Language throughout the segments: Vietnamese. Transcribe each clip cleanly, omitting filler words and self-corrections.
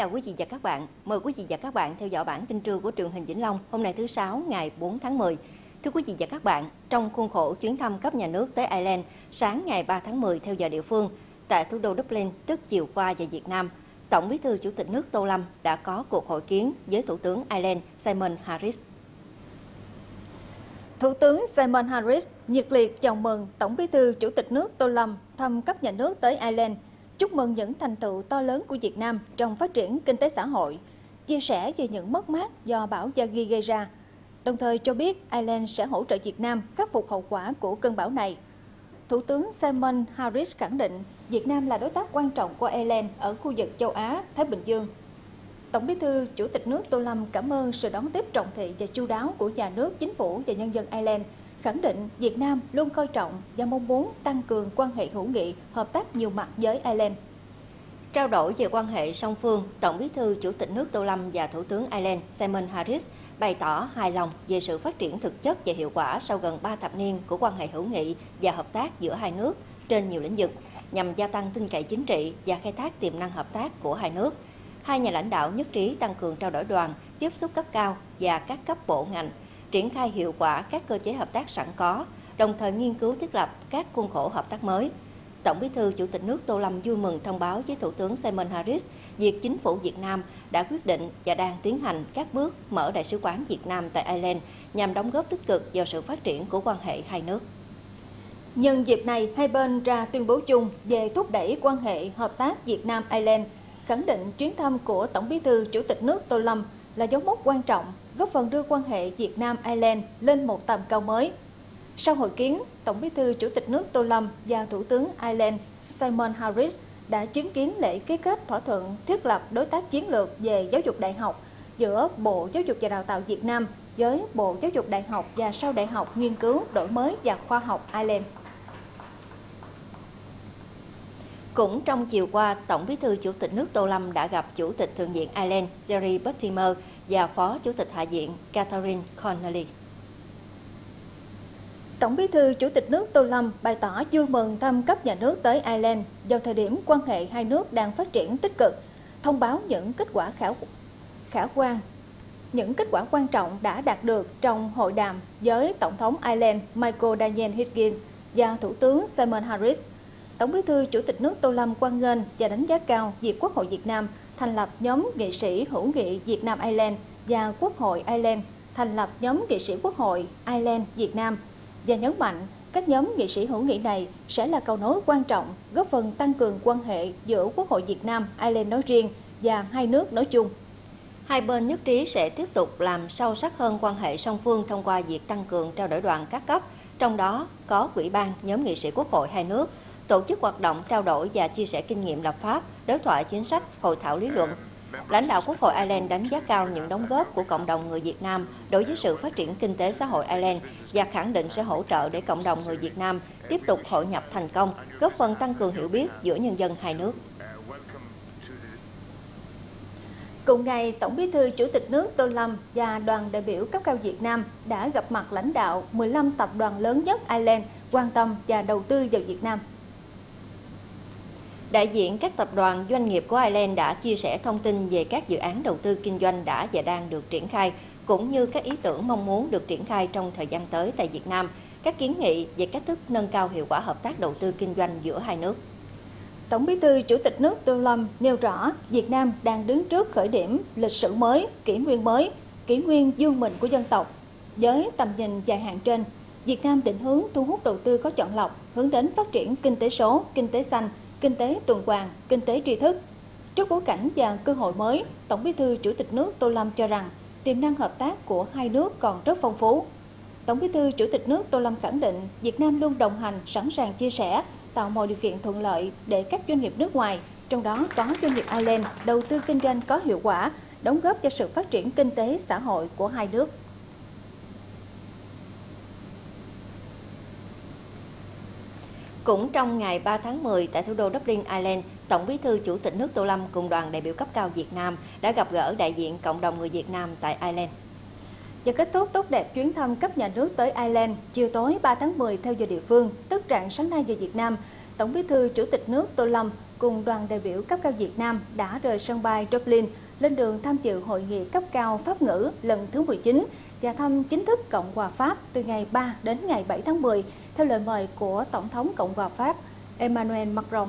chào quý vị và các bạn. Mời quý vị và các bạn theo dõi bản tin trưa của truyền hình Vĩnh Long hôm nay thứ Sáu ngày 4 tháng 10. Thưa quý vị và các bạn, trong khuôn khổ chuyến thăm cấp nhà nước tới Ireland sáng ngày 3 tháng 10 theo giờ địa phương tại thủ đô Dublin tức chiều qua về Việt Nam, Tổng Bí thư Chủ tịch nước Tô Lâm đã có cuộc hội kiến với Thủ tướng Ireland Simon Harris. Thủ tướng Simon Harris nhiệt liệt chào mừng Tổng Bí thư Chủ tịch nước Tô Lâm thăm cấp nhà nước tới Ireland, chúc mừng những thành tựu to lớn của Việt Nam trong phát triển kinh tế xã hội, chia sẻ về những mất mát do bão Yagi gây ra, đồng thời cho biết Ireland sẽ hỗ trợ Việt Nam khắc phục hậu quả của cơn bão này. Thủ tướng Simon Harris khẳng định Việt Nam là đối tác quan trọng của Ireland ở khu vực châu Á-Thái Bình Dương. Tổng Bí thư Chủ tịch nước Tô Lâm cảm ơn sự đón tiếp trọng thị và chu đáo của nhà nước, chính phủ và nhân dân Ireland, khẳng định Việt Nam luôn coi trọng và mong muốn tăng cường quan hệ hữu nghị, hợp tác nhiều mặt với Ireland. Trao đổi về quan hệ song phương, Tổng Bí thư Chủ tịch nước Tô Lâm và Thủ tướng Ireland Simon Harris bày tỏ hài lòng về sự phát triển thực chất và hiệu quả sau gần 3 thập niên của quan hệ hữu nghị và hợp tác giữa hai nước trên nhiều lĩnh vực, nhằm gia tăng tin cậy chính trị và khai thác tiềm năng hợp tác của hai nước. Hai nhà lãnh đạo nhất trí tăng cường trao đổi đoàn, tiếp xúc cấp cao và các cấp bộ ngành, triển khai hiệu quả các cơ chế hợp tác sẵn có, đồng thời nghiên cứu thiết lập các khuôn khổ hợp tác mới. Tổng Bí thư Chủ tịch nước Tô Lâm vui mừng thông báo với Thủ tướng Simon Harris việc Chính phủ Việt Nam đã quyết định và đang tiến hành các bước mở Đại sứ quán Việt Nam tại Ireland nhằm đóng góp tích cực vào sự phát triển của quan hệ hai nước. Nhân dịp này, hai bên ra tuyên bố chung về thúc đẩy quan hệ hợp tác Việt Nam-Ireland, khẳng định chuyến thăm của Tổng Bí thư Chủ tịch nước Tô Lâm là dấu mốc quan trọng, góp phần đưa quan hệ Việt Nam-Ireland lên một tầm cao mới. Sau hội kiến, Tổng Bí thư Chủ tịch nước Tô Lâm và Thủ tướng Ireland Simon Harris đã chứng kiến lễ ký kết thỏa thuận thiết lập đối tác chiến lược về giáo dục đại học giữa Bộ Giáo dục và Đào tạo Việt Nam với Bộ Giáo dục Đại học và Sau Đại học Nghiên cứu, Đổi mới và Khoa học Ireland. Cũng trong chiều qua, Tổng Bí thư Chủ tịch nước Tô Lâm đã gặp Chủ tịch Thượng viện Ireland Gerry Bertimer và Phó Chủ tịch Hạ viện Catherine Connolly. Tổng Bí thư Chủ tịch nước Tô Lâm bày tỏ vui mừng thăm cấp nhà nước tới Ireland vào thời điểm quan hệ hai nước đang phát triển tích cực, thông báo những kết quả quan trọng đã đạt được trong hội đàm với Tổng thống Ireland Michael Daniel Higgins và Thủ tướng Simon Harris. Tổng Bí thư Chủ tịch nước Tô Lâm hoan nghênh và đánh giá cao việc Quốc hội Việt Nam thành lập nhóm nghị sĩ hữu nghị Việt Nam Ireland và Quốc hội Ireland thành lập nhóm nghị sĩ Quốc hội Ireland Việt Nam, và nhấn mạnh các nhóm nghị sĩ hữu nghị này sẽ là cầu nối quan trọng góp phần tăng cường quan hệ giữa Quốc hội Việt Nam Ireland nói riêng và hai nước nói chung. Hai bên nhất trí sẽ tiếp tục làm sâu sắc hơn quan hệ song phương thông qua việc tăng cường trao đổi đoàn các cấp, trong đó có Ủy ban nhóm nghị sĩ Quốc hội hai nước, tổ chức hoạt động trao đổi và chia sẻ kinh nghiệm lập pháp, đối thoại chính sách, hội thảo lý luận. Lãnh đạo Quốc hội Ireland đánh giá cao những đóng góp của cộng đồng người Việt Nam đối với sự phát triển kinh tế xã hội Ireland và khẳng định sẽ hỗ trợ để cộng đồng người Việt Nam tiếp tục hội nhập thành công, góp phần tăng cường hiểu biết giữa nhân dân hai nước. Cùng ngày, Tổng Bí thư Chủ tịch nước Tô Lâm và đoàn đại biểu cấp cao Việt Nam đã gặp mặt lãnh đạo 15 tập đoàn lớn nhất Ireland quan tâm và đầu tư vào Việt Nam. Đại diện các tập đoàn doanh nghiệp của Ireland đã chia sẻ thông tin về các dự án đầu tư kinh doanh đã và đang được triển khai, cũng như các ý tưởng mong muốn được triển khai trong thời gian tới tại Việt Nam, các kiến nghị về cách thức nâng cao hiệu quả hợp tác đầu tư kinh doanh giữa hai nước. Tổng Bí thư Chủ tịch nước Tô Lâm nêu rõ Việt Nam đang đứng trước khởi điểm lịch sử mới, kỷ nguyên dương mình của dân tộc. Với tầm nhìn dài hạn trên, Việt Nam định hướng thu hút đầu tư có chọn lọc, hướng đến phát triển kinh tế số, kinh tế xanh, kinh tế tuần hoàn, kinh tế tri thức. Trước bối cảnh và cơ hội mới, Tổng Bí thư Chủ tịch nước Tô Lâm cho rằng tiềm năng hợp tác của hai nước còn rất phong phú. Tổng Bí thư Chủ tịch nước Tô Lâm khẳng định Việt Nam luôn đồng hành, sẵn sàng chia sẻ, tạo mọi điều kiện thuận lợi để các doanh nghiệp nước ngoài, trong đó có doanh nghiệp Ireland, đầu tư kinh doanh có hiệu quả, đóng góp cho sự phát triển kinh tế xã hội của hai nước. Cũng trong ngày 3 tháng 10 tại thủ đô Dublin, Ireland, Tổng Bí thư Chủ tịch nước Tô Lâm cùng đoàn đại biểu cấp cao Việt Nam đã gặp gỡ đại diện cộng đồng người Việt Nam tại Ireland. Và kết thúc tốt đẹp chuyến thăm cấp nhà nước tới Ireland, chiều tối 3 tháng 10 theo giờ địa phương, tức rạng sáng nay giờ Việt Nam, Tổng Bí thư Chủ tịch nước Tô Lâm cùng đoàn đại biểu cấp cao Việt Nam đã rời sân bay Dublin lên đường tham dự hội nghị cấp cao Pháp ngữ lần thứ 19 và thăm chính thức Cộng hòa Pháp từ ngày 3 đến ngày 7 tháng 10 theo lời mời của Tổng thống Cộng hòa Pháp Emmanuel Macron.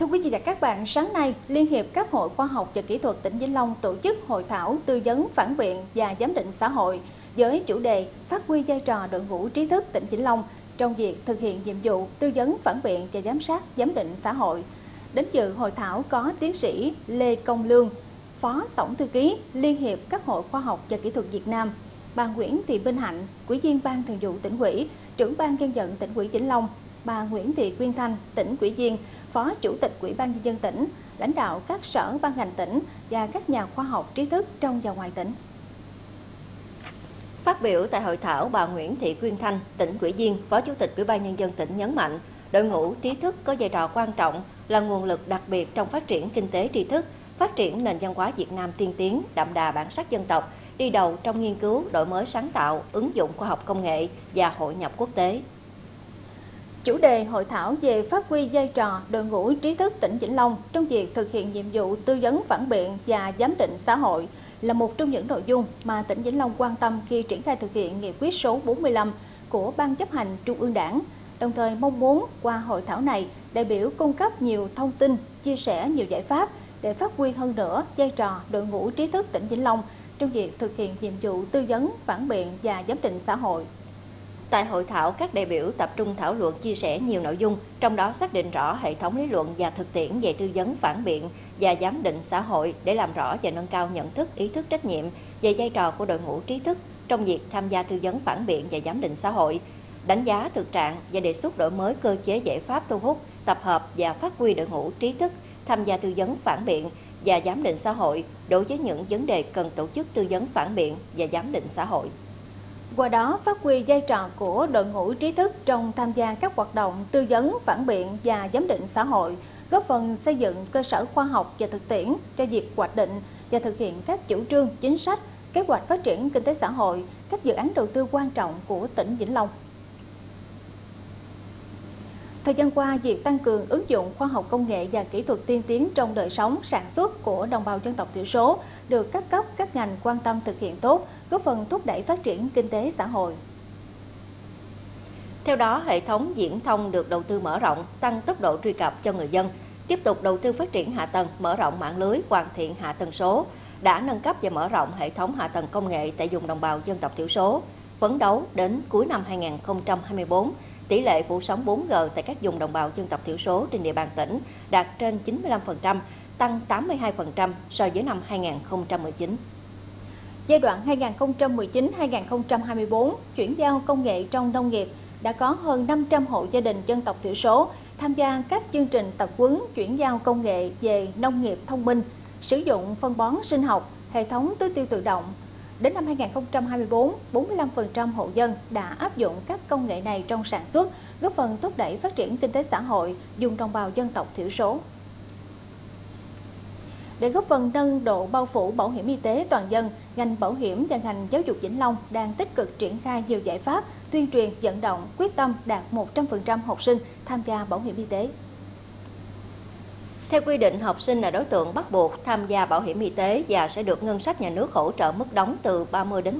Thưa quý vị và các bạn, sáng nay, Liên hiệp các hội khoa học và kỹ thuật tỉnh Vĩnh Long tổ chức hội thảo tư vấn phản biện và giám định xã hội với chủ đề phát huy vai trò đội ngũ trí thức tỉnh Vĩnh Long trong việc thực hiện nhiệm vụ tư vấn phản biện và giám sát giám định xã hội. Đến dự hội thảo có tiến sĩ Lê Công Lương, Phó Tổng Thư ký Liên hiệp các hội khoa học và kỹ thuật Việt Nam, bà Nguyễn Thị Bình Hạnh, Ủy viên Ban Thường vụ Tỉnh ủy, Trưởng ban Dân vận Tỉnh ủy Vĩnh Long, bà Nguyễn Thị Quyên Thanh, Tỉnh ủy viên, Phó Chủ tịch Ủy ban Nhân dân tỉnh, lãnh đạo các sở ban ngành tỉnh và các nhà khoa học trí thức trong và ngoài tỉnh. Phát biểu tại hội thảo, bà Nguyễn Thị Quyên Thanh, Tỉnh ủy viên, Phó Chủ tịch Ủy ban Nhân dân tỉnh nhấn mạnh, đội ngũ trí thức có vai trò quan trọng là nguồn lực đặc biệt trong phát triển kinh tế tri thức, phát triển nền văn hóa Việt Nam tiên tiến, đậm đà bản sắc dân tộc, đi đầu trong nghiên cứu, đổi mới sáng tạo, ứng dụng khoa học công nghệ và hội nhập quốc tế. Chủ đề hội thảo về phát huy vai trò đội ngũ trí thức tỉnh Vĩnh Long trong việc thực hiện nhiệm vụ tư vấn phản biện và giám định xã hội là một trong những nội dung mà tỉnh Vĩnh Long quan tâm khi triển khai thực hiện nghị quyết số 45 của Ban chấp hành Trung ương Đảng. Đồng thời mong muốn qua hội thảo này, đại biểu cung cấp nhiều thông tin, chia sẻ nhiều giải pháp để phát huy hơn nữa vai trò đội ngũ trí thức tỉnh Vĩnh Long trong việc thực hiện nhiệm vụ tư vấn phản biện và giám định xã hội. Tại hội thảo, các đại biểu tập trung thảo luận chia sẻ nhiều nội dung, trong đó xác định rõ hệ thống lý luận và thực tiễn về tư vấn phản biện và giám định xã hội để làm rõ và nâng cao nhận thức, ý thức trách nhiệm về vai trò của đội ngũ trí thức trong việc tham gia tư vấn phản biện và giám định xã hội, đánh giá thực trạng và đề xuất đổi mới cơ chế giải pháp thu hút, tập hợp và phát huy đội ngũ trí thức tham gia tư vấn phản biện và giám định xã hội đối với những vấn đề cần tổ chức tư vấn phản biện và giám định xã hội. Qua đó phát huy vai trò của đội ngũ trí thức trong tham gia các hoạt động tư vấn, phản biện và giám định xã hội, góp phần xây dựng cơ sở khoa học và thực tiễn cho việc hoạch định và thực hiện các chủ trương, chính sách, kế hoạch phát triển kinh tế xã hội, các dự án đầu tư quan trọng của tỉnh Vĩnh Long. Thời gian qua, việc tăng cường ứng dụng khoa học công nghệ và kỹ thuật tiên tiến trong đời sống, sản xuất của đồng bào dân tộc thiểu số được các cấp, các ngành quan tâm thực hiện tốt, góp phần thúc đẩy phát triển kinh tế xã hội. Theo đó, hệ thống viễn thông được đầu tư mở rộng, tăng tốc độ truy cập cho người dân, tiếp tục đầu tư phát triển hạ tầng, mở rộng mạng lưới, hoàn thiện hạ tầng số, đã nâng cấp và mở rộng hệ thống hạ tầng công nghệ tại vùng đồng bào dân tộc thiểu số. Phấn đấu đến cuối năm 2024, tỷ lệ phủ sóng 4G tại các vùng đồng bào dân tộc thiểu số trên địa bàn tỉnh đạt trên 95%, tăng 82% so với năm 2019. Giai đoạn 2019-2024, chuyển giao công nghệ trong nông nghiệp đã có hơn 500 hộ gia đình dân tộc thiểu số tham gia các chương trình tập huấn chuyển giao công nghệ về nông nghiệp thông minh, sử dụng phân bón sinh học, hệ thống tưới tiêu tự động. Đến năm 2024, 45% hộ dân đã áp dụng các công nghệ này trong sản xuất, góp phần thúc đẩy phát triển kinh tế xã hội vùng đồng bào dân tộc thiểu số. Để góp phần nâng độ bao phủ bảo hiểm y tế toàn dân, ngành bảo hiểm và ngành giáo dục Vĩnh Long đang tích cực triển khai nhiều giải pháp tuyên truyền, vận động, quyết tâm đạt 100% học sinh tham gia bảo hiểm y tế. Theo quy định, học sinh là đối tượng bắt buộc tham gia bảo hiểm y tế và sẽ được ngân sách nhà nước hỗ trợ mức đóng từ 30 đến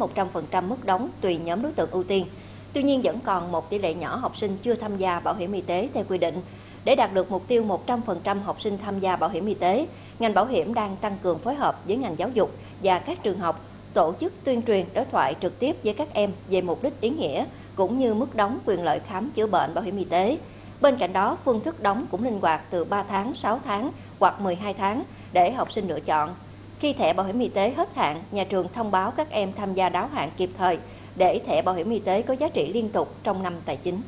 100% mức đóng tùy nhóm đối tượng ưu tiên. Tuy nhiên, vẫn còn một tỷ lệ nhỏ học sinh chưa tham gia bảo hiểm y tế theo quy định. Để đạt được mục tiêu 100% học sinh tham gia bảo hiểm y tế, ngành bảo hiểm đang tăng cường phối hợp với ngành giáo dục và các trường học tổ chức tuyên truyền, đối thoại trực tiếp với các em về mục đích, ý nghĩa cũng như mức đóng, quyền lợi khám chữa bệnh bảo hiểm y tế. Bên cạnh đó, phương thức đóng cũng linh hoạt từ 3 tháng, 6 tháng hoặc 12 tháng để học sinh lựa chọn. Khi thẻ bảo hiểm y tế hết hạn, nhà trường thông báo các em tham gia đáo hạn kịp thời để thẻ bảo hiểm y tế có giá trị liên tục trong năm tài chính.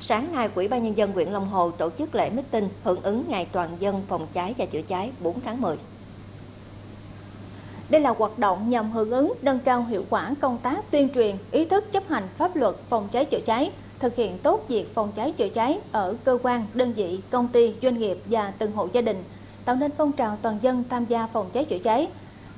Sáng nay, Ủy ban Nhân dân huyện Long Hồ tổ chức lễ meeting hưởng ứng Ngày Toàn dân phòng cháy và chữa cháy 4 tháng 10. Đây là hoạt động nhằm hưởng ứng nâng cao hiệu quả công tác tuyên truyền, ý thức chấp hành pháp luật phòng cháy chữa cháy, thực hiện tốt việc phòng cháy chữa cháy ở cơ quan, đơn vị, công ty, doanh nghiệp và từng hộ gia đình, tạo nên phong trào toàn dân tham gia phòng cháy chữa cháy.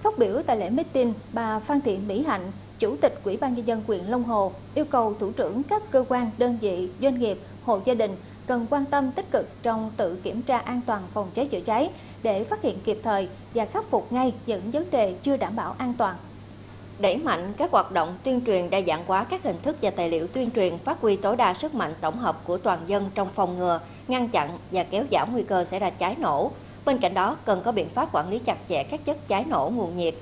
Phát biểu tại lễ meeting, bà Phan Thị Mỹ Hạnh, Chủ tịch Ủy ban Nhân dân huyện Long Hồ, yêu cầu thủ trưởng các cơ quan, đơn vị, doanh nghiệp, hộ gia đình cần quan tâm tích cực trong tự kiểm tra an toàn phòng cháy chữa cháy để phát hiện kịp thời và khắc phục ngay những vấn đề chưa đảm bảo an toàn. Đẩy mạnh các hoạt động tuyên truyền, đa dạng hóa các hình thức và tài liệu tuyên truyền, phát huy tối đa sức mạnh tổng hợp của toàn dân trong phòng ngừa, ngăn chặn và kéo giảm nguy cơ xảy ra cháy nổ. Bên cạnh đó, cần có biện pháp quản lý chặt chẽ các chất cháy nổ, nguồn nhiệt,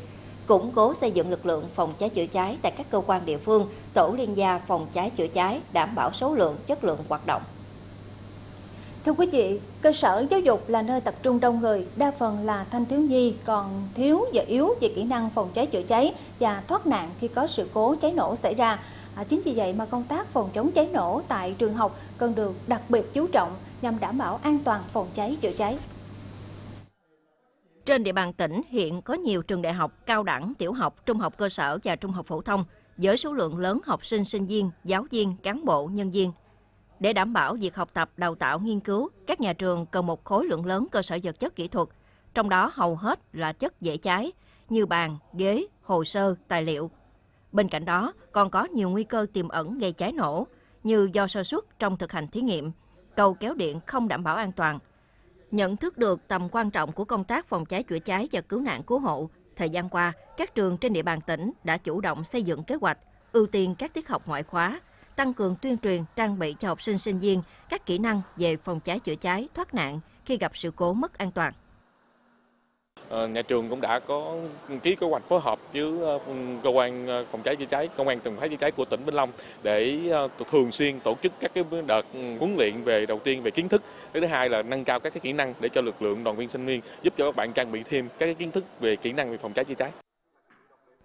củng cố xây dựng lực lượng phòng cháy chữa cháy tại các cơ quan địa phương, tổ liên gia phòng cháy chữa cháy, đảm bảo số lượng, chất lượng hoạt động. Thưa quý vị, cơ sở giáo dục là nơi tập trung đông người, đa phần là thanh thiếu nhi còn thiếu và yếu về kỹ năng phòng cháy chữa cháy và thoát nạn khi có sự cố cháy nổ xảy ra. Chính vì vậy mà công tác phòng chống cháy nổ tại trường học cần được đặc biệt chú trọng nhằm đảm bảo an toàn phòng cháy chữa cháy. Trên địa bàn tỉnh hiện có nhiều trường đại học, cao đẳng, tiểu học, trung học cơ sở và trung học phổ thông với số lượng lớn học sinh, sinh viên, giáo viên, cán bộ, nhân viên. Để đảm bảo việc học tập, đào tạo, nghiên cứu, các nhà trường cần một khối lượng lớn cơ sở vật chất kỹ thuật, trong đó hầu hết là chất dễ cháy như bàn, ghế, hồ sơ, tài liệu. Bên cạnh đó còn có nhiều nguy cơ tiềm ẩn gây cháy nổ như do sơ suất trong thực hành thí nghiệm, cầu kéo điện không đảm bảo an toàn. Nhận thức được tầm quan trọng của công tác phòng cháy chữa cháy và cứu nạn cứu hộ, thời gian qua, các trường trên địa bàn tỉnh đã chủ động xây dựng kế hoạch, ưu tiên các tiết học ngoại khóa, tăng cường tuyên truyền, trang bị cho học sinh, sinh viên các kỹ năng về phòng cháy chữa cháy, thoát nạn khi gặp sự cố mất an toàn. Nhà trường cũng đã có ký kế hoạch phối hợp với cơ quan phòng cháy chữa cháy, công an phòng cháy chữa cháy của tỉnh Vĩnh Long để thường xuyên tổ chức các cái đợt huấn luyện về đầu tiên về kiến thức, thứ hai là nâng cao các cái kỹ năng để cho lực lượng đoàn viên sinh viên, giúp cho các bạn trang bị thêm các cái kiến thức về kỹ năng về phòng cháy chữa cháy.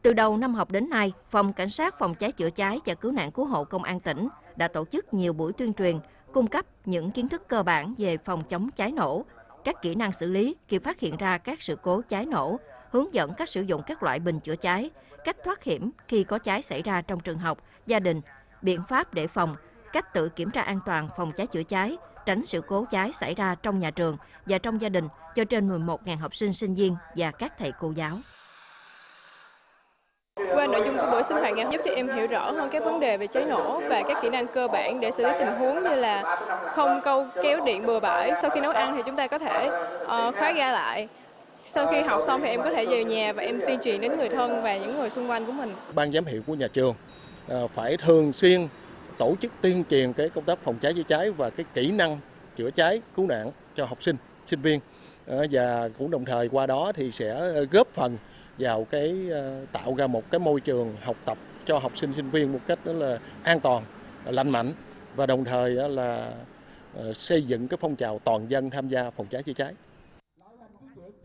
Từ đầu năm học đến nay, Phòng Cảnh sát phòng cháy chữa cháy và cứu nạn cứu hộ Công an tỉnh đã tổ chức nhiều buổi tuyên truyền, cung cấp những kiến thức cơ bản về phòng chống cháy nổ, các kỹ năng xử lý khi phát hiện ra các sự cố cháy nổ, hướng dẫn cách sử dụng các loại bình chữa cháy, cách thoát hiểm khi có cháy xảy ra trong trường học, gia đình, biện pháp để phòng, cách tự kiểm tra an toàn phòng cháy chữa cháy, tránh sự cố cháy xảy ra trong nhà trường và trong gia đình cho trên 11.000 học sinh, sinh viên và các thầy cô giáo. Qua nội dung của buổi sinh hoạt, em giúp cho em hiểu rõ hơn các vấn đề về cháy nổ và các kỹ năng cơ bản để xử lý tình huống như là không câu kéo điện bừa bãi. Sau khi nấu ăn thì chúng ta có thể khóa ga lại. Sau khi học xong thì em có thể về nhà và em tuyên truyền đến người thân và những người xung quanh của mình. Ban giám hiệu của nhà trường phải thường xuyên tổ chức tuyên truyền cái công tác phòng cháy chữa cháy và cái kỹ năng chữa cháy cứu nạn cho học sinh, sinh viên, và cũng đồng thời qua đó thì sẽ góp phần vào cái tạo ra một cái môi trường học tập cho học sinh, sinh viên một cách đó là an toàn, lành mạnh, và đồng thời là xây dựng cái phong trào toàn dân tham gia phòng cháy chữa cháy.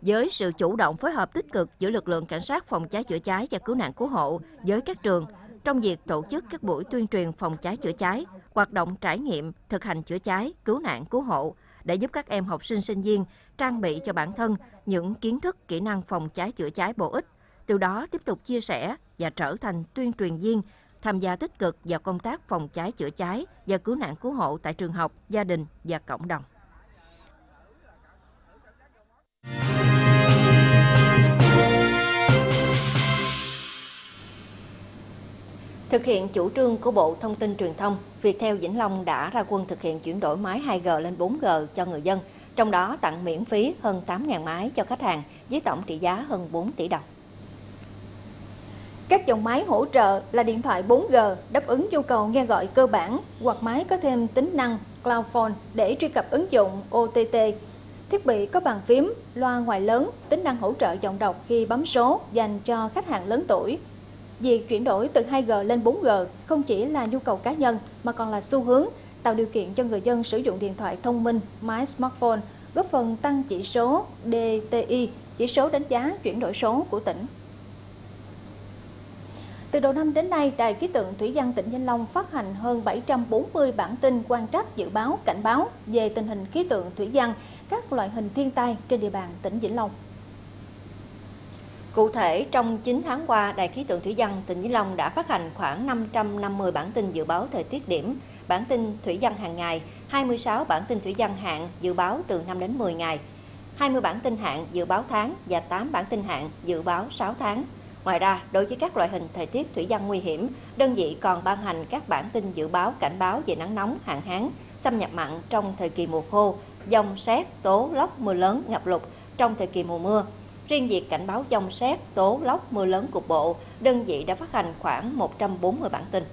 Với sự chủ động phối hợp tích cực giữa lực lượng cảnh sát phòng cháy chữa cháy và cứu nạn cứu hộ với các trường trong việc tổ chức các buổi tuyên truyền phòng cháy chữa cháy, hoạt động trải nghiệm thực hành chữa cháy, cứu nạn cứu hộ để giúp các em học sinh, sinh viên trang bị cho bản thân những kiến thức, kỹ năng phòng cháy chữa cháy bổ ích, từ đó tiếp tục chia sẻ và trở thành tuyên truyền viên, tham gia tích cực vào công tác phòng cháy chữa cháy và cứu nạn cứu hộ tại trường học, gia đình và cộng đồng. Thực hiện chủ trương của Bộ Thông tin Truyền thông, Viettel Vĩnh Long đã ra quân thực hiện chuyển đổi máy 2G lên 4G cho người dân, trong đó tặng miễn phí hơn 8.000 máy cho khách hàng với tổng trị giá hơn 4 tỷ đồng. Các dòng máy hỗ trợ là điện thoại 4G đáp ứng nhu cầu nghe gọi cơ bản, hoặc máy có thêm tính năng Cloud Phone để truy cập ứng dụng OTT. Thiết bị có bàn phím, loa ngoài lớn, tính năng hỗ trợ giọng đọc khi bấm số dành cho khách hàng lớn tuổi. Việc chuyển đổi từ 2G lên 4G không chỉ là nhu cầu cá nhân mà còn là xu hướng, tạo điều kiện cho người dân sử dụng điện thoại thông minh, máy smartphone, góp phần tăng chỉ số DTI, chỉ số đánh giá chuyển đổi số của tỉnh. Từ đầu năm đến nay, Đài Ký Tượng Thủy Văn tỉnh Vĩnh Long phát hành hơn 740 bản tin quan trắc, dự báo, cảnh báo về tình hình khí tượng thủy văn, các loại hình thiên tai trên địa bàn tỉnh Vĩnh Long. Cụ thể, trong 9 tháng qua, Đài Ký Tượng Thủy Văn tỉnh Vĩnh Long đã phát hành khoảng 550 bản tin dự báo thời tiết điểm, bản tin thủy văn hàng ngày, 26 bản tin thủy văn hạn dự báo từ 5 đến 10 ngày. 20 bản tin hạn dự báo tháng và 8 bản tin hạn dự báo 6 tháng. Ngoài ra, đối với các loại hình thời tiết thủy văn nguy hiểm, đơn vị còn ban hành các bản tin dự báo cảnh báo về nắng nóng, hạn hán, xâm nhập mặn trong thời kỳ mùa khô, dông sét, tố, lốc, mưa lớn, ngập lụt trong thời kỳ mùa mưa. Riêng việc cảnh báo dông sét, tố, lốc, mưa lớn cục bộ, đơn vị đã phát hành khoảng 140 bản tin.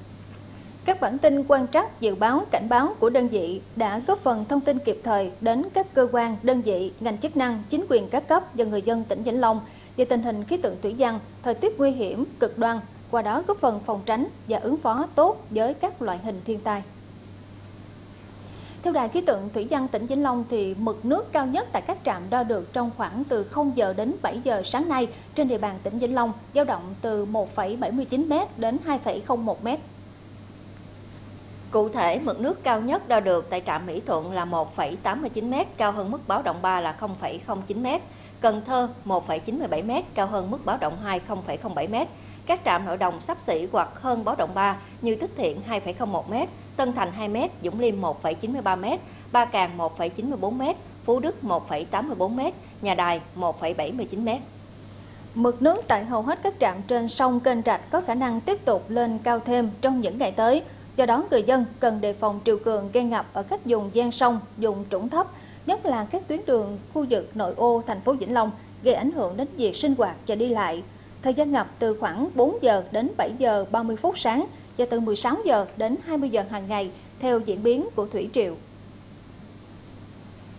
Các bản tin quan trắc, dự báo, cảnh báo của đơn vị đã góp phần thông tin kịp thời đến các cơ quan, đơn vị, ngành chức năng, chính quyền các cấp và người dân tỉnh Vĩnh Long về tình hình khí tượng thủy văn, thời tiết nguy hiểm, cực đoan, qua đó góp phần phòng tránh và ứng phó tốt với các loại hình thiên tai. Theo Đài Ký Tượng Thủy Văn tỉnh Vĩnh Long, thì mực nước cao nhất tại các trạm đo được trong khoảng từ 0 giờ đến 7 giờ sáng nay trên địa bàn tỉnh Vĩnh Long dao động từ 1,79 m đến 2,01 m. Cụ thể, mực nước cao nhất đo được tại trạm Mỹ Thuận là 1,89 m, cao hơn mức báo động 3 là 0,09 m. Cần Thơ 1,97 m, cao hơn mức báo động 2 0,07 m. Các trạm nội đồng xấp xỉ hoặc hơn báo động 3 như Tích Thiện 2,01 m, Tân Thành 2 m, Vũng Liêm 1,93 m, Ba Càng 1,94 m, Phú Đức 1,84 m, Nhà Đài 1,79 m. Mực nước tại hầu hết các trạm trên sông kênh rạch có khả năng tiếp tục lên cao thêm trong những ngày tới. Do đó, người dân cần đề phòng triều cường gây ngập ở các vùng ven sông, vùng trũng thấp, nhất là các tuyến đường khu vực nội ô thành phố Vĩnh Long, gây ảnh hưởng đến việc sinh hoạt và đi lại. Thời gian ngập từ khoảng 4 giờ đến 7 giờ 30 phút sáng và từ 16 giờ đến 20 giờ hàng ngày theo diễn biến của thủy triều.